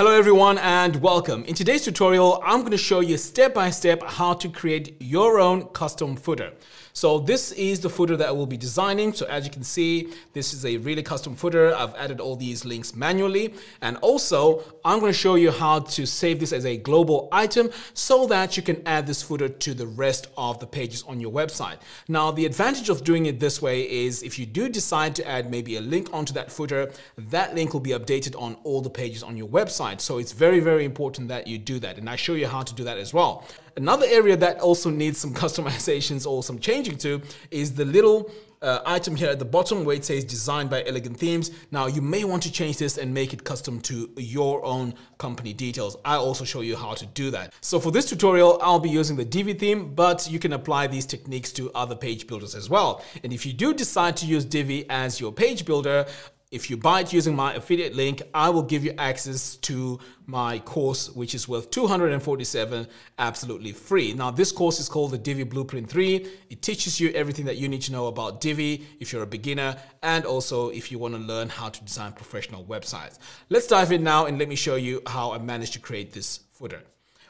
Hello everyone and welcome. In today's tutorial, I'm going to show you step-by-step how to create your own custom footer. So this is the footer that I will be designing. So as you can see, this is a really custom footer. I've added all these links manually. And also, I'm going to show you how to save this as a global item so that you can add this footer to the rest of the pages on your website. Now, the advantage of doing it this way is if you do decide to add maybe a link onto that footer, that link will be updated on all the pages on your website. So it's very, very important that you do that. And I show you how to do that as well. Another area that also needs some customizations or some changing to is the little item here at the bottom where it says designed by Elegant Themes. Now you may want to change this and make it custom to your own company details. I also show you how to do that. So for this tutorial, I'll be using the Divi theme, but you can apply these techniques to other page builders as well. And if you do decide to use Divi as your page builder, if you buy it using my affiliate link, I will give you access to my course, which is worth $247 absolutely free. Now, this course is called the Divi Blueprint 3. It teaches you everything that you need to know about Divi if you're a beginner and also if you want to learn how to design professional websites. Let's dive in now and let me show you how I managed to create this footer.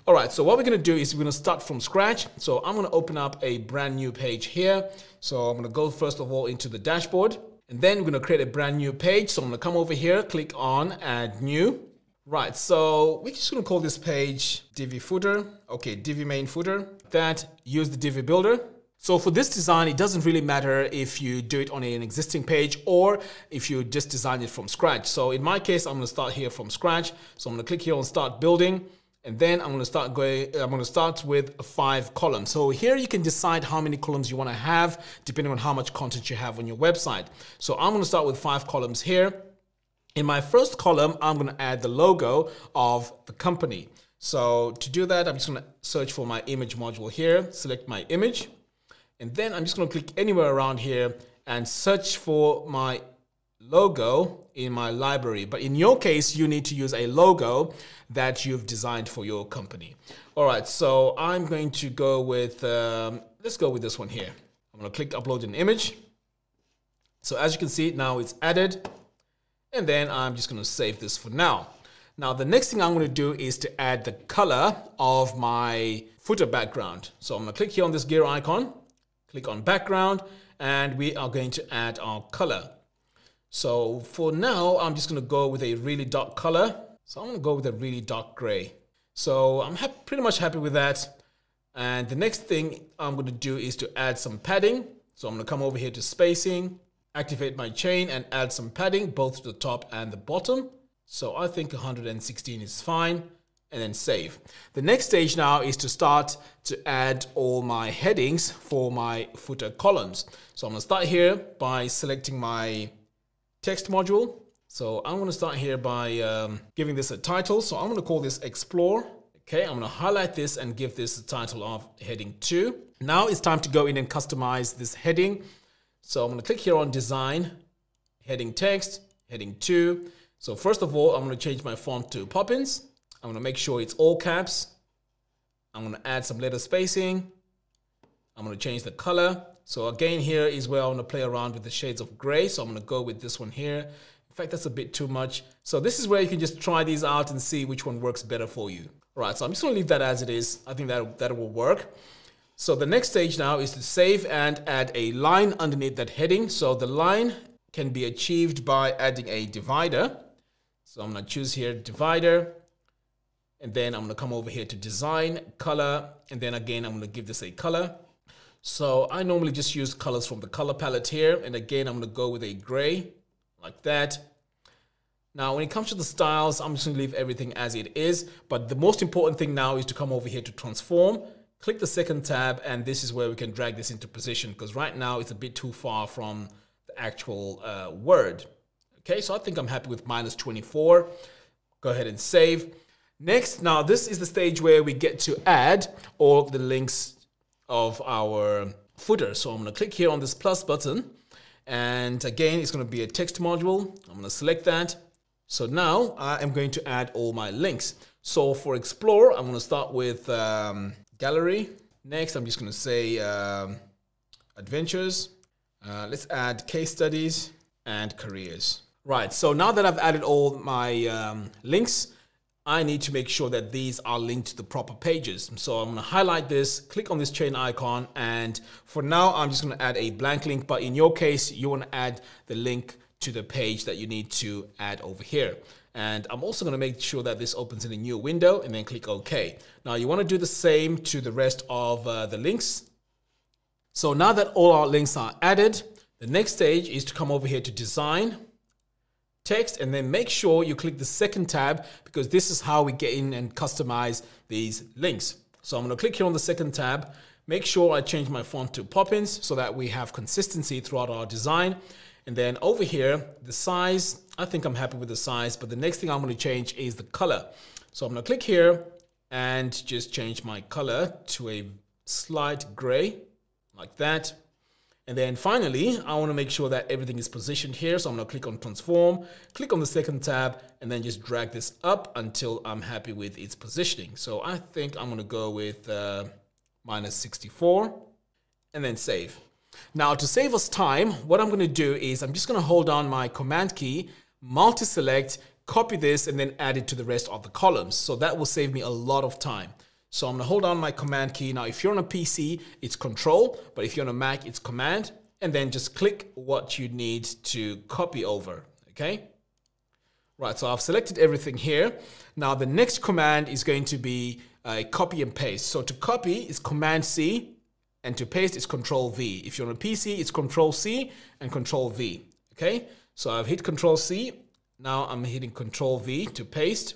All right, so what we're going to do is we're going to start from scratch. So I'm going to open up a brand new page here. So I'm going to go first of all into the dashboard. And then we're going to create a brand new page. So I'm going to come over here, click on add new. Right, so we're just going to call this page Divi footer. Okay, Divi main footer. Use the Divi builder. So for this design, it doesn't really matter if you do it on an existing page or if you just design it from scratch. So in my case, I'm going to start here from scratch. So I'm going to click here on start building. And then I'm going to start with 5 columns. So here you can decide how many columns you want to have depending on how much content you have on your website. So I'm going to start with 5 columns here. In my first column, I'm going to add the logo of the company. So to do that, I'm just going to search for my image module here, select my image, and then I'm just going to click anywhere around here and search for my logo in my library. But in your case, you need to use a logo that you've designed for your company. All right, so I'm going to go with, let's go with this one here. I'm going to click upload an image. So as you can see, now it's added. And then I'm just going to save this for now. Now, the next thing I'm going to do is to add the color of my footer background. So I'm going to click here on this gear icon, click on background, and we are going to add our color. So for now, I'm just going to go with a really dark color. So I'm going to go with a really dark gray. So I'm pretty much happy with that. And the next thing I'm going to do is to add some padding. So I'm going to come over here to spacing, activate my chain and add some padding, both to the top and the bottom. So I think 116 is fine. And then save. The next stage now is to start to add all my headings for my footer columns. So I'm going to start here by selecting my text module. So I'm going to start here by giving this a title. So I'm going to call this Explore. Okay, I'm going to highlight this and give this the title of heading 2. Now it's time to go in and customize this heading. So I'm going to click here on design, heading text, heading 2. So first of all, I'm going to change my font to Poppins. I'm going to make sure it's all caps. I'm going to add some letter spacing. I'm going to change the color. So again, here is where I want to play around with the shades of gray. So I'm going to go with this one here. In fact, that's a bit too much. So this is where you can just try these out and see which one works better for you. All right, so I'm just going to leave that as it is. I think that will work. So the next stage now is to save and add a line underneath that heading. So the line can be achieved by adding a divider. So I'm going to choose here divider. And then I'm going to come over here to design, color. And then again, I'm going to give this a color. So I normally just use colors from the color palette here. And again, I'm going to go with a gray like that. Now, when it comes to the styles, I'm just going to leave everything as it is. But the most important thing now is to come over here to transform. Click the second tab. And this is where we can drag this into position because right now it's a bit too far from the actual word. Okay, so I think I'm happy with -24. Go ahead and save. Next, now this is the stage where we get to add all the links of our footer. So I'm going to click here on this plus button. And again, it's going to be a text module. I'm going to select that. So now I am going to add all my links. So for Explore, I'm going to start with gallery. Next, I'm just going to say adventures. Let's add case studies and careers. Right. So now that I've added all my links, I need to make sure that these are linked to the proper pages. So I'm going to highlight this, click on this chain icon, and for now, I'm just going to add a blank link. But in your case, you want to add the link to the page that you need to add over here. And I'm also going to make sure that this opens in a new window and then click OK. Now you want to do the same to the rest of the links. So now that all our links are added, the next stage is to come over here to design, text, and then make sure you click the second tab, because this is how we get in and customize these links. So I'm going to click here on the second tab, make sure I change my font to Poppins so that we have consistency throughout our design. And then over here, the size, I think I'm happy with the size, but the next thing I'm going to change is the color. So I'm going to click here and just change my color to a slight gray like that. And then finally, I want to make sure that everything is positioned here. So I'm going to click on transform, click on the second tab, and then just drag this up until I'm happy with its positioning. So I think I'm going to go with minus 64 and then save. Now, to save us time, what I'm going to do is I'm just going to hold down my command key, multi-select, copy this, and then add it to the rest of the columns. So that will save me a lot of time. So I'm going to hold down my command key. Now, if you're on a PC, it's control, but if you're on a Mac, it's command, and then just click what you need to copy over. Okay. Right. So I've selected everything here. Now, the next command is going to be copy and paste. So to copy is command C. And to paste is Control V. If you're on a PC, it's Control C and Control V. Okay, so I've hit Control C. Now I'm hitting Control V to paste.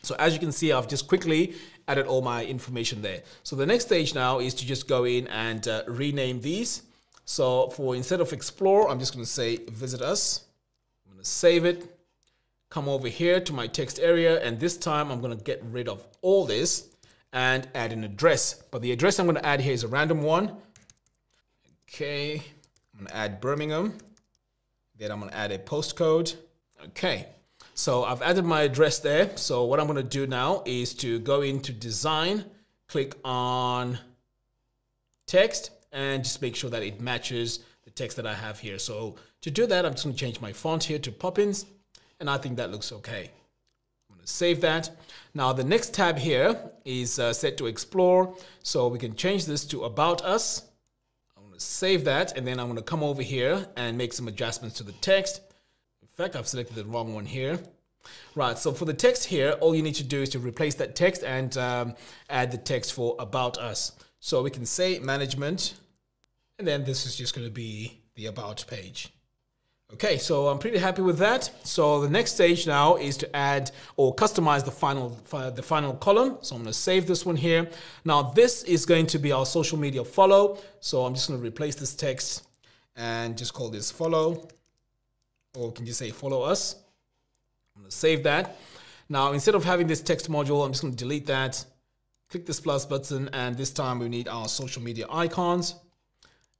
So as you can see, I've just quickly added all my information there. So the next stage now is to just go in and rename these. So for instead of Explore, I'm just going to say Visit Us. I'm going to save it. Come over here to my text area, and this time I'm going to get rid of all this and add an address. But the address I'm going to add here is a random one. Okay, I'm going to add Birmingham. Then I'm going to add a postcode. Okay, so I've added my address there. So what I'm going to do now is to go into design, click on text, and just make sure that it matches the text that I have here. So to do that, I'm just going to change my font here to Poppins, and I think that looks okay. Save that. Now the next tab here is set to Explore, so we can change this to About Us. I'm going to save that, and then I'm going to come over here and make some adjustments to the text. In fact, I've selected the wrong one here. Right, so for the text here, all you need to do is to replace that text and add the text for About Us. So we can say Management, and then this is just going to be the About page. Okay, so I'm pretty happy with that. So the next stage now is to add or customize the final column. So I'm going to save this one here. Now this is going to be our social media follow. So I'm just going to replace this text and just call this follow, or can you say follow us? I'm going to save that. Now instead of having this text module, I'm just going to delete that. Click this plus button, and this time we need our social media icons.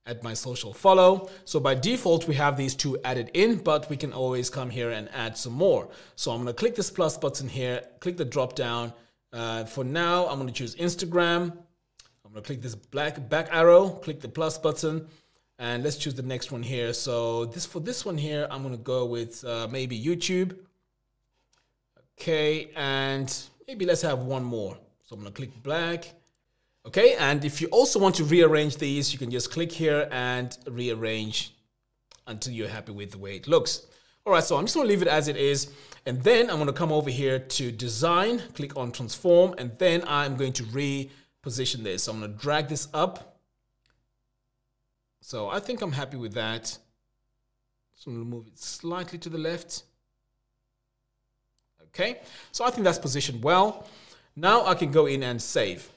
Add my social follow. So by default, we have these two added in, but we can always come here and add some more. So I'm going to click this plus button here, click the drop down. For now, I'm going to choose Instagram. I'm going to click this back arrow, click the plus button, and let's choose the next one here. So for this one here, I'm going to go with maybe YouTube. Okay, and maybe let's have one more. So I'm going to click black. Okay, and if you also want to rearrange these, you can just click here and rearrange until you're happy with the way it looks. All right, so I'm just going to leave it as it is. And then I'm going to come over here to design, click on transform, and then I'm going to reposition this. So I'm going to drag this up. So I think I'm happy with that. So I'm going to move it slightly to the left. Okay, so I think that's positioned well. Now I can go in and save.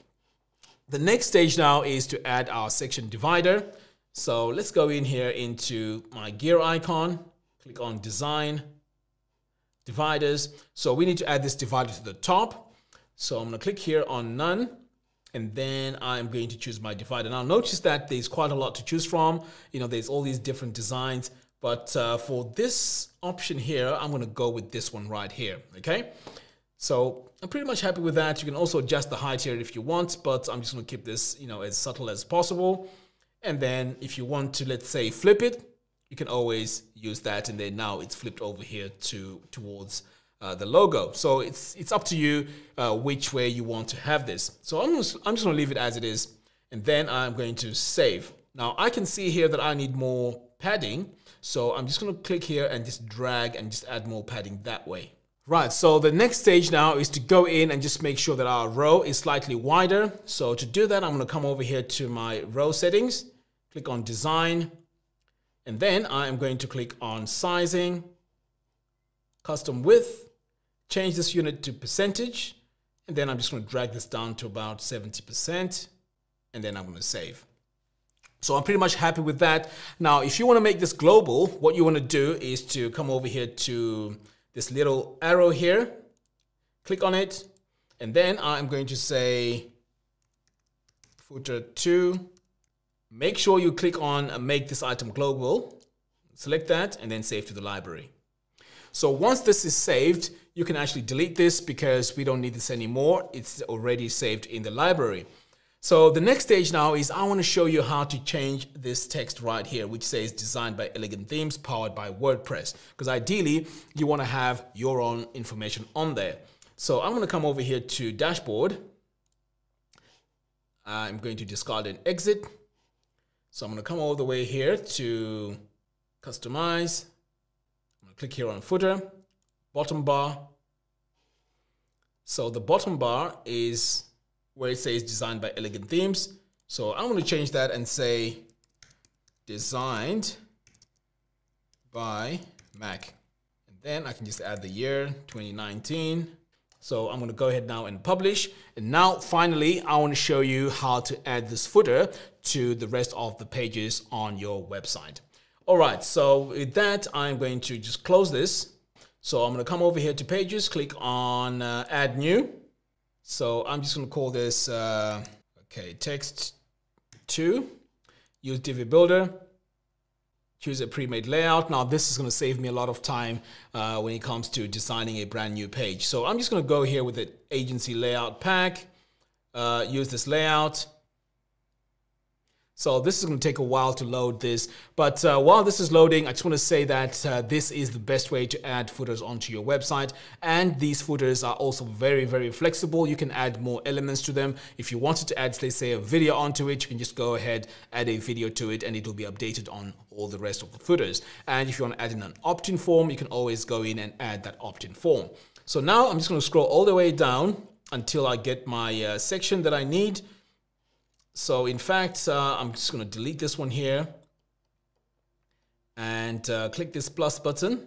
The next stage now is to add our section divider. So let's go in here into my gear icon, click on design, dividers. So we need to add this divider to the top. So I'm going to click here on none, and then I'm going to choose my divider. Now notice that there's quite a lot to choose from. You know, there's all these different designs, but for this option here, I'm going to go with this one right here. Okay. So I'm pretty much happy with that. You can also adjust the height here if you want, but I'm just going to keep this, you know, as subtle as possible. And then if you want to, let's say, flip it, you can always use that. And then now it's flipped over here towards the logo. So it's up to you which way you want to have this. So I'm just gonna leave it as it is, and then I'm going to save. Now I can see here that I need more padding, so I'm just gonna click here and just drag and just add more padding that way. Right, so the next stage now is to go in and just make sure that our row is slightly wider. So to do that, I'm gonna come over here to my row settings, click on design, and then I am going to click on sizing, custom width, change this unit to percentage, and then I'm just going to drag this down to about 70%, and then I'm going to save. So I'm pretty much happy with that. Now, if you want to make this global, what you want to do is to come over here to this little arrow here, click on it, and then I'm going to say footer 2. Make sure you click on make this item global, select that, and then save to the library. So once this is saved, you can actually delete this because we don't need this anymore. It's already saved in the library. So the next stage now is I want to show you how to change this text right here, which says designed by Elegant Themes, powered by WordPress. Because ideally, you want to have your own information on there. So I'm going to come over here to dashboard. I'm going to discard and exit. So I'm going to come all the way here to customize. I'm going to click here on footer, bottom bar. So the bottom bar is where it says designed by Elegant Themes. So I'm going to change that and say designed by Mac. And then I can just add the year 2019. So I'm going to go ahead now and publish. And now finally, I want to show you how to add this footer to the rest of the pages on your website. All right, so with that, I'm going to just close this. So I'm going to come over here to pages, click on add new. So I'm just going to call this, okay, text 2, use Divi Builder, choose a pre-made layout. Now this is going to save me a lot of time when it comes to designing a brand new page. So I'm just going to go here with the agency layout pack, use this layout. So this is going to take a while to load this, but while this is loading, I just want to say that this is the best way to add footers onto your website. And these footers are also very, very flexible. You can add more elements to them. If you wanted to add, let's say, a video onto it, you can just go ahead, add a video to it, and it will be updated on all the rest of the footers. And if you want to add in an opt-in form, you can always go in and add that opt-in form. So now I'm just going to scroll all the way down until I get my section that I need. So in fact, I'm just going to delete this one here and click this plus button.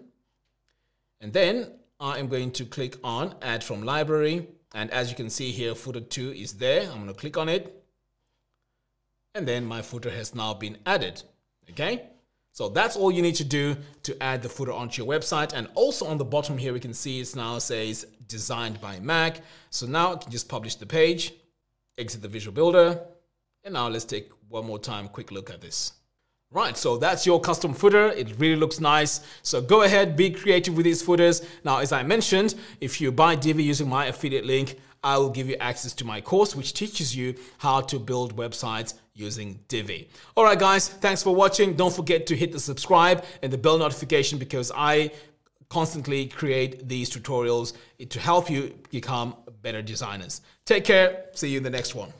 And then I am going to click on add from library. And as you can see here, footer 2 is there. I'm going to click on it. And then my footer has now been added. Okay. So that's all you need to do to add the footer onto your website. And also on the bottom here, we can see it now says designed by Mac. So now I can just publish the page, exit the visual builder. And now let's take one more time, quick look at this. Right, so that's your custom footer. It really looks nice. So go ahead, be creative with these footers. Now, as I mentioned, if you buy Divi using my affiliate link, I will give you access to my course, which teaches you how to build websites using Divi. All right, guys, thanks for watching. Don't forget to hit the subscribe and the bell notification because I constantly create these tutorials to help you become better designers. Take care. See you in the next one.